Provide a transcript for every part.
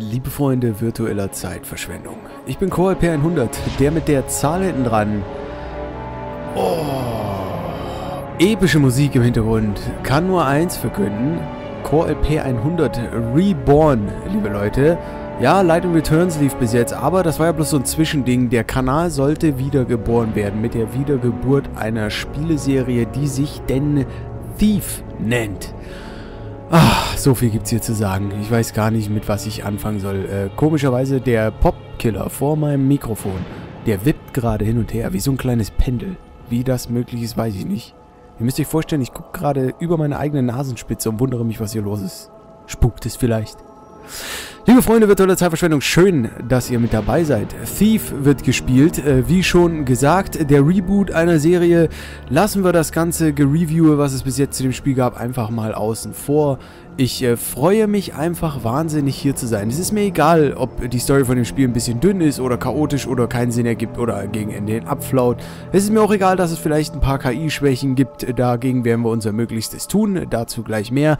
Liebe Freunde virtueller Zeitverschwendung, ich bin CoreLP100, der mit der Zahl hinten dran. Oh, epische Musik im Hintergrund, kann nur eins verkünden, CoreLP100 Reborn, liebe Leute. Ja, Lightning Returns lief bis jetzt, aber das war ja bloß so ein Zwischending. Der Kanal sollte wiedergeboren werden mit der Wiedergeburt einer Spieleserie, die sich denn Thief nennt. Ach, so viel gibt's hier zu sagen. Ich weiß gar nicht, mit was ich anfangen soll. Komischerweise der Popkiller vor meinem Mikrofon, der wippt gerade hin und her, wie so ein kleines Pendel. Wie das möglich ist, weiß ich nicht. Ihr müsst euch vorstellen, ich gucke gerade über meine eigene Nasenspitze und wundere mich, was hier los ist. Spukt es vielleicht? Liebe Freunde virtueller Zeitverschwendung, schön, dass ihr mit dabei seid. Thief wird gespielt, wie schon gesagt, der Reboot einer Serie. Lassen wir das ganze Gereviewe, was es bis jetzt zu dem Spiel gab, einfach mal außen vor. Ich freue mich einfach wahnsinnig hier zu sein. Es ist mir egal, ob die Story von dem Spiel ein bisschen dünn ist oder chaotisch oder keinen Sinn ergibt oder gegen Ende hin abflaut. Es ist mir auch egal, dass es vielleicht ein paar KI-Schwächen gibt. Dagegen werden wir unser Möglichstes tun, dazu gleich mehr.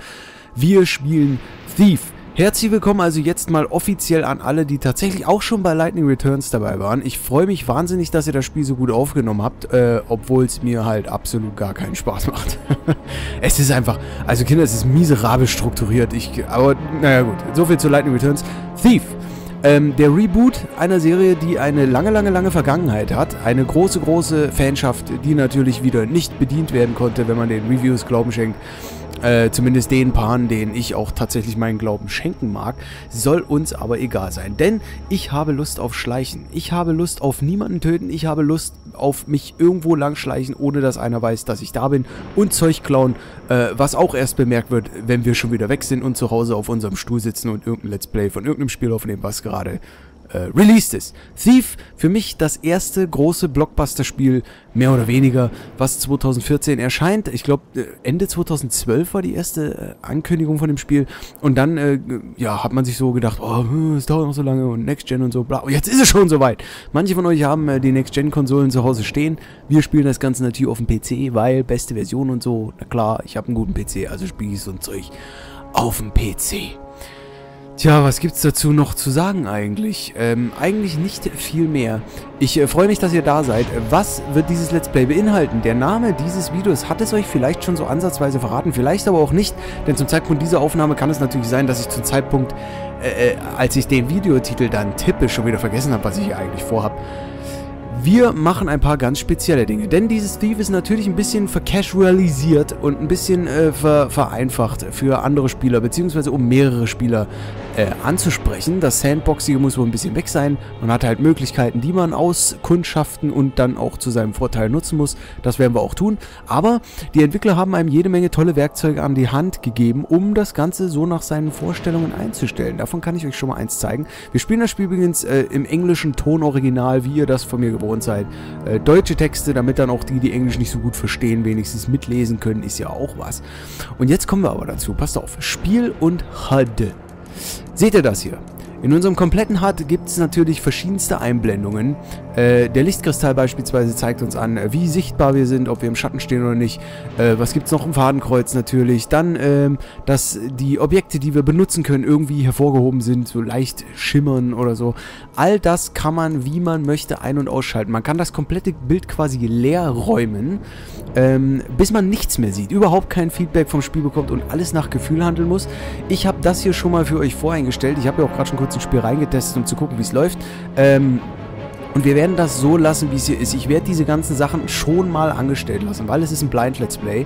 Wir spielen Thief. Herzlich willkommen also jetzt mal offiziell an alle, die tatsächlich auch schon bei Lightning Returns dabei waren. Ich freue mich wahnsinnig, dass ihr das Spiel so gut aufgenommen habt, obwohl es mir halt absolut gar keinen Spaß macht. Es ist einfach, also Kinder, es ist miserabel strukturiert. Aber naja gut, soviel zu Lightning Returns. Thief, der Reboot einer Serie, die eine lange, lange, lange Vergangenheit hat. Eine große, große Fanschaft, die natürlich wieder nicht bedient werden konnte, wenn man den Reviews Glauben schenkt. Zumindest den Paaren, denen ich auch tatsächlich meinen Glauben schenken mag, soll uns aber egal sein. Denn ich habe Lust auf Schleichen. Ich habe Lust auf niemanden töten. Ich habe Lust auf mich irgendwo lang schleichen, ohne dass einer weiß, dass ich da bin. Und Zeug klauen, was auch erst bemerkt wird, wenn wir schon wieder weg sind und zu Hause auf unserem Stuhl sitzen und irgendein Let's Play von irgendeinem Spiel aufnehmen, was gerade released ist. Thief, für mich das erste große Blockbuster-Spiel, mehr oder weniger, was 2014 erscheint. Ich glaube, Ende 2012 war die erste Ankündigung von dem Spiel. Und dann, ja, hat man sich so gedacht, oh, es dauert noch so lange und Next-Gen und so, bla. Und jetzt ist es schon soweit. Manche von euch haben die Next-Gen-Konsolen zu Hause stehen. Wir spielen das Ganze natürlich auf dem PC, weil beste Version und so. Na klar, ich habe einen guten PC, also spiele ich so ein Zeug auf dem PC. Tja, was gibt's dazu noch zu sagen eigentlich? Eigentlich nicht viel mehr. Ich freue mich, dass ihr da seid. Was wird dieses Let's Play beinhalten? Der Name dieses Videos hat es euch vielleicht schon so ansatzweise verraten, vielleicht aber auch nicht, denn zum Zeitpunkt dieser Aufnahme kann es natürlich sein, dass ich zum Zeitpunkt, als ich den Videotitel dann tippe, schon wieder vergessen habe, was ich hier eigentlich vorhabe. Wir machen ein paar ganz spezielle Dinge, denn dieses Thief ist natürlich ein bisschen vercasualisiert und ein bisschen vereinfacht für andere Spieler, beziehungsweise um mehrere Spieler anzusprechen. Das Sandboxige muss wohl ein bisschen weg sein. Man hat halt Möglichkeiten, die man auskundschaften und dann auch zu seinem Vorteil nutzen muss. Das werden wir auch tun. Aber die Entwickler haben einem jede Menge tolle Werkzeuge an die Hand gegeben, um das Ganze so nach seinen Vorstellungen einzustellen. Davon kann ich euch schon mal eins zeigen. Wir spielen das Spiel übrigens im englischen Tonoriginal, wie ihr das von mir gewohnt seid. Deutsche Texte, damit dann auch die, die Englisch nicht so gut verstehen, wenigstens mitlesen können, ist ja auch was. Und jetzt kommen wir aber dazu. Passt auf. Spiel und HUD. Seht ihr das hier? In unserem kompletten HUD gibt es natürlich verschiedenste Einblendungen. Der Lichtkristall beispielsweise zeigt uns an, wie sichtbar wir sind, ob wir im Schatten stehen oder nicht. Was gibt es noch im Fadenkreuz natürlich? Dann, dass die Objekte, die wir benutzen können, irgendwie hervorgehoben sind, so leicht schimmern oder so. All das kann man, wie man möchte, ein- und ausschalten. Man kann das komplette Bild quasi leer räumen, bis man nichts mehr sieht, überhaupt kein Feedback vom Spiel bekommt und alles nach Gefühl handeln muss. Ich habe das hier schon mal für euch voreingestellt. Ich habe ja auch gerade schon kurz ins Spiel reingetestet, um zu gucken, wie es läuft. Und wir werden das so lassen, wie es hier ist. Ich werde diese ganzen Sachen schon mal angestellt lassen, weil es ist ein Blind Let's Play.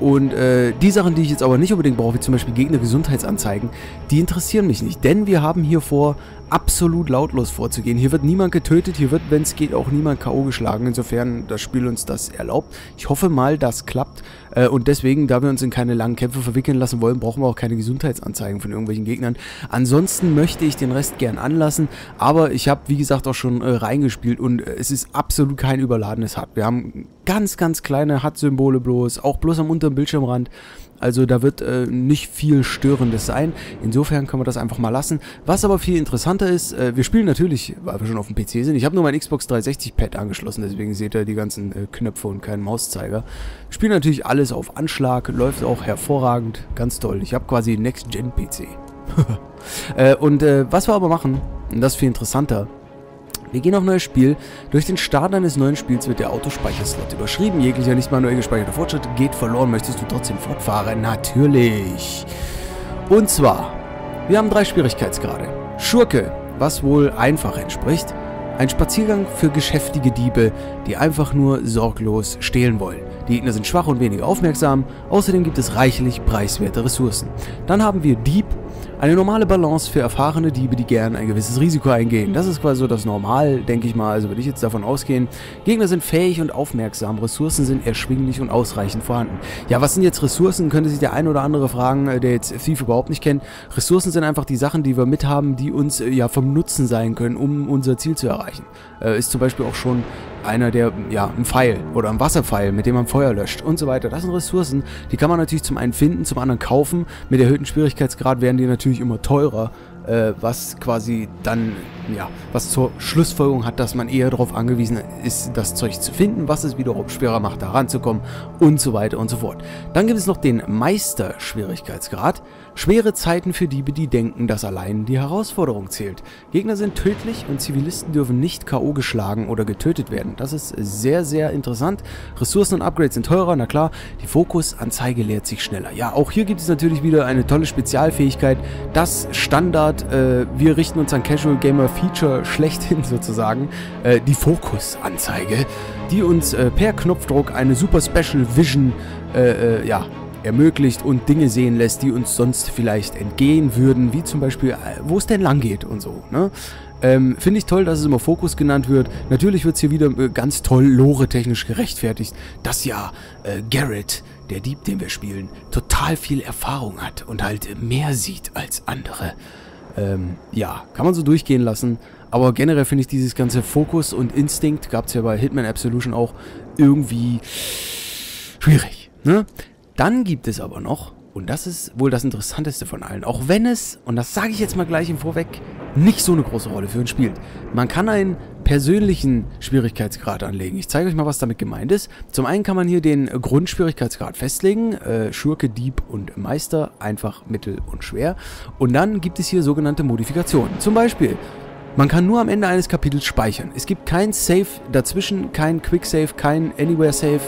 Und die Sachen, die ich jetzt aber nicht unbedingt brauche, wie zum Beispiel Gegner Gesundheitsanzeigen, die interessieren mich nicht. Denn wir haben hier vor, absolut lautlos vorzugehen. Hier wird niemand getötet, hier wird, wenn es geht, auch niemand K.O. geschlagen. Insofern das Spiel uns das erlaubt. Ich hoffe mal, das klappt. Und deswegen, da wir uns in keine langen Kämpfe verwickeln lassen wollen, brauchen wir auch keine Gesundheitsanzeigen von irgendwelchen Gegnern. Ansonsten möchte ich den Rest gern anlassen. Aber ich habe, wie gesagt, auch schon reingespielt und es ist absolut kein überladenes HUD. Wir haben ganz, ganz kleine HUD-Symbole bloß, auch bloß am unteren Bildschirmrand. Also da wird nicht viel Störendes sein. Insofern können wir das einfach mal lassen. Was aber viel interessanter ist, wir spielen natürlich, weil wir schon auf dem PC sind. Ich habe nur mein Xbox 360 Pad angeschlossen, deswegen seht ihr die ganzen Knöpfe und keinen Mauszeiger. Wir spielen natürlich alles auf Anschlag, läuft auch hervorragend, ganz toll. Ich habe quasi einen Next-Gen-PC. Was wir aber machen, und das ist viel interessanter, wir gehen auf neues Spiel. Durch den Start eines neuen Spiels wird der Autospeicherslot überschrieben. Jeglicher nicht manuell gespeicherter Fortschritt geht verloren. Möchtest du trotzdem fortfahren? Natürlich. Und zwar, wir haben 3 Schwierigkeitsgrade. Schurke, was wohl einfach entspricht. Ein Spaziergang für geschäftige Diebe, die einfach nur sorglos stehlen wollen. Die Gegner sind schwach und weniger aufmerksam, außerdem gibt es reichlich preiswerte Ressourcen. Dann haben wir Dieb, eine normale Balance für erfahrene Diebe, die gern ein gewisses Risiko eingehen. Das ist quasi so das Normal, denke ich mal, also würde ich jetzt davon ausgehen. Gegner sind fähig und aufmerksam, Ressourcen sind erschwinglich und ausreichend vorhanden. Ja, was sind jetzt Ressourcen, könnte sich der ein oder andere fragen, der jetzt Thief überhaupt nicht kennt. Ressourcen sind einfach die Sachen, die wir mithaben, die uns ja vom Nutzen sein können, um unser Ziel zu erreichen. Ist zum Beispiel auch schon einer, der ja ein Pfeil oder ein Wasserpfeil, mit dem man Feuer löscht und so weiter. Das sind Ressourcen, die kann man natürlich zum einen finden, zum anderen kaufen. Mit erhöhtem Schwierigkeitsgrad werden die natürlich immer teurer, was quasi dann, ja, was zur Schlussfolgerung hat, dass man eher darauf angewiesen ist, das Zeug zu finden, was es wiederum schwerer macht, da ranzukommen und so weiter und so fort. Dann gibt es noch den Meister-Schwierigkeitsgrad. Schwere Zeiten für Diebe, die denken, dass allein die Herausforderung zählt. Gegner sind tödlich und Zivilisten dürfen nicht K.O. geschlagen oder getötet werden. Das ist sehr, sehr interessant. Ressourcen und Upgrades sind teurer, na klar. Die Fokusanzeige leert sich schneller. Ja, auch hier gibt es natürlich wieder eine tolle Spezialfähigkeit. Das Standard, wir richten uns an Casual Gamer Feature schlechthin sozusagen, die Fokusanzeige, die uns per Knopfdruck eine super Special Vision, ermöglicht und Dinge sehen lässt, die uns sonst vielleicht entgehen würden, wie zum Beispiel, wo es denn lang geht und so, ne? Finde ich toll, dass es immer Fokus genannt wird. Natürlich wird es hier wieder ganz toll lore-technisch gerechtfertigt, dass ja Garrett, der Dieb, den wir spielen, total viel Erfahrung hat und halt mehr sieht als andere. Ja, kann man so durchgehen lassen. Aber generell finde ich dieses ganze Fokus und Instinkt, gab es ja bei Hitman Absolution auch, irgendwie schwierig, ne? Dann gibt es aber noch, und das ist wohl das Interessanteste von allen, auch wenn es, und das sage ich jetzt mal gleich im Vorweg, nicht so eine große Rolle für uns spielt. Man kann einen persönlichen Schwierigkeitsgrad anlegen. Ich zeige euch mal, was damit gemeint ist. Zum einen kann man hier den Grundschwierigkeitsgrad festlegen. Schurke, Dieb und Meister, einfach, mittel und schwer. Und dann gibt es hier sogenannte Modifikationen. Zum Beispiel, man kann nur am Ende eines Kapitels speichern. Es gibt kein Save dazwischen, kein Quick-Save, kein Anywhere-Save.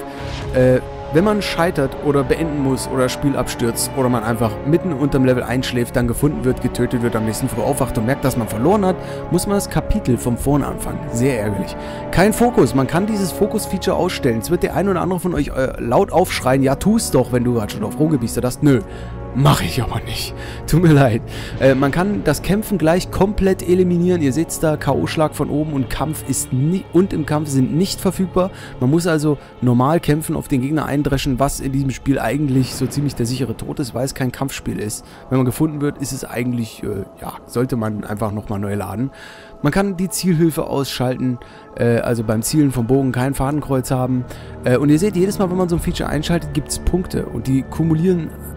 Wenn man scheitert oder beenden muss oder Spiel abstürzt oder man einfach mitten unterm Level einschläft, dann gefunden wird, getötet wird, am nächsten Früh aufwacht und merkt, dass man verloren hat, muss man das Kapitel von vorn anfangen. Sehr ärgerlich. Kein Fokus. Man kann dieses Fokus-Feature ausstellen. Es wird der ein oder andere von euch laut aufschreien, ja, tu's doch, wenn du gerade schon drauf rumgebiestert hast. Nö. Mache ich aber nicht. Tut mir leid. Man kann das Kämpfen gleich komplett eliminieren. Ihr seht es da, K.O.-Schlag von oben und Kampf ist im Kampf sind nicht verfügbar. Man muss also normal kämpfen, auf den Gegner eindreschen, was in diesem Spiel eigentlich so ziemlich der sichere Tod ist, weil es kein Kampfspiel ist. Wenn man gefunden wird, ist es eigentlich, ja, sollte man einfach nochmal neu laden. Man kann die Zielhilfe ausschalten, also beim Zielen vom Bogen kein Fadenkreuz haben. Und ihr seht, jedes Mal, wenn man so ein Feature einschaltet, gibt es Punkte. Und die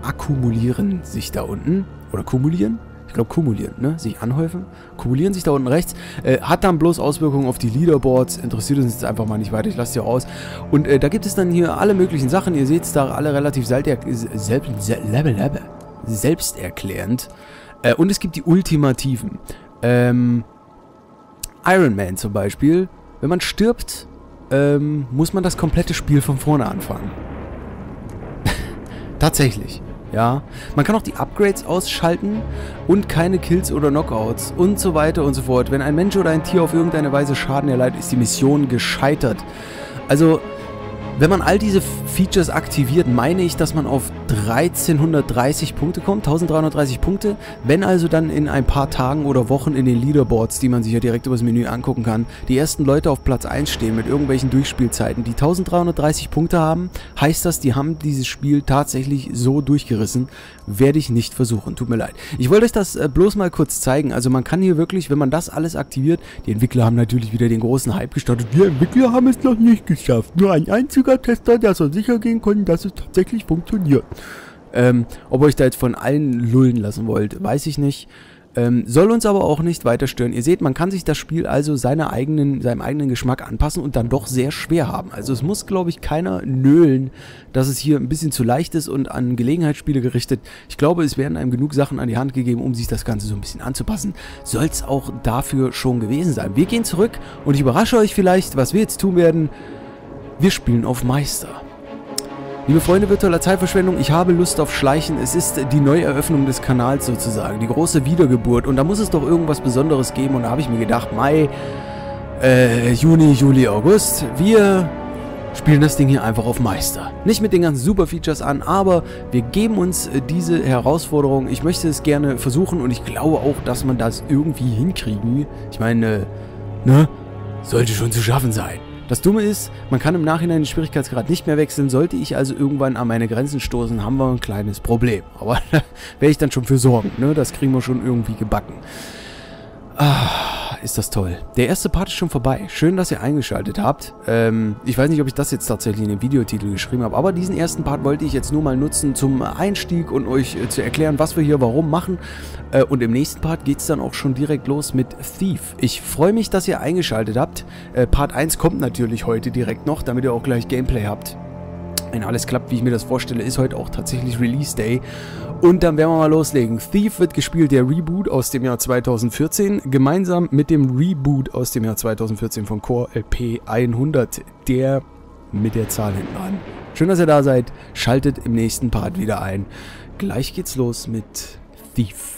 akkumulieren sich da unten. Oder kumulieren? Ich glaube kumulieren, ne? Sich anhäufen. Kumulieren sich da unten rechts. Hat dann bloß Auswirkungen auf die Leaderboards. Interessiert uns jetzt einfach mal nicht weiter. Ich lasse die raus. Und da gibt es dann hier alle möglichen Sachen. Ihr seht es da alle relativ selbsterklärend. Und es gibt die Ultimativen. Iron Man zum Beispiel, wenn man stirbt, muss man das komplette Spiel von vorne anfangen. Tatsächlich, ja. Man kann auch die Upgrades ausschalten und keine Kills oder Knockouts und so weiter und so fort. Wenn ein Mensch oder ein Tier auf irgendeine Weise Schaden erleidet, ist die Mission gescheitert. Also, wenn man all diese Features aktiviert, meine ich, dass man auf 1330 Punkte kommt, 1330 Punkte. Wenn also dann in ein paar Tagen oder Wochen in den Leaderboards, die man sich ja direkt über das Menü angucken kann, die ersten Leute auf Platz 1 stehen mit irgendwelchen Durchspielzeiten, die 1330 Punkte haben, heißt das, die haben dieses Spiel tatsächlich so durchgerissen. Werde ich nicht versuchen, tut mir leid. Ich wollte euch das bloß mal kurz zeigen. Also man kann hier wirklich, wenn man das alles aktiviert, die Entwickler haben natürlich wieder den großen Hype gestartet. Die Entwickler haben es noch nicht geschafft. Nur ein einziger Tester, der soll sicher gehen können, dass es tatsächlich funktioniert. Ob ihr euch da jetzt von allen lullen lassen wollt, weiß ich nicht. Soll uns aber auch nicht weiter stören. Ihr seht, man kann sich das Spiel also seinem eigenen Geschmack anpassen und dann doch sehr schwer haben. Also es muss, glaube ich, keiner nölen, dass es hier ein bisschen zu leicht ist und an Gelegenheitsspiele gerichtet. Ich glaube, es werden einem genug Sachen an die Hand gegeben, um sich das Ganze so ein bisschen anzupassen. Soll es auch dafür schon gewesen sein. Wir gehen zurück und ich überrasche euch vielleicht, was wir jetzt tun werden. Wir spielen auf Meister. Liebe Freunde virtueller Zeitverschwendung, ich habe Lust auf Schleichen. Es ist die Neueröffnung des Kanals sozusagen, die große Wiedergeburt. Und da muss es doch irgendwas Besonderes geben. Und da habe ich mir gedacht, Mai, Juni, Juli, August, wir spielen das Ding hier einfach auf Meister. Nicht mit den ganzen Super-Features an, aber wir geben uns diese Herausforderung. Ich möchte es gerne versuchen und ich glaube auch, dass man das irgendwie hinkriegen. Ich meine, ne, sollte schon zu schaffen sein. Das Dumme ist, man kann im Nachhinein den Schwierigkeitsgrad nicht mehr wechseln. Sollte ich also irgendwann an meine Grenzen stoßen, haben wir ein kleines Problem. Aber da werde ich dann schon für sorgen, ne? Das kriegen wir schon irgendwie gebacken. Ah, ist das toll. Der erste Part ist schon vorbei. Schön, dass ihr eingeschaltet habt. Ich weiß nicht, ob ich das jetzt tatsächlich in den Videotitel geschrieben habe, aber diesen ersten Part wollte ich jetzt nur mal nutzen zum Einstieg und euch zu erklären, was wir hier warum machen. Und im nächsten Part geht es dann auch schon direkt los mit Thief. Ich freue mich, dass ihr eingeschaltet habt. Part 1 kommt natürlich heute direkt noch, damit ihr auch gleich Gameplay habt. Wenn alles klappt, wie ich mir das vorstelle, ist heute auch tatsächlich Release Day. Und dann werden wir mal loslegen. Thief wird gespielt, der Reboot aus dem Jahr 2014, gemeinsam mit dem Reboot aus dem Jahr 2014 von CoreLP100, der mit der Zahl hinten dran. Schön, dass ihr da seid. Schaltet im nächsten Part wieder ein. Gleich geht's los mit Thief.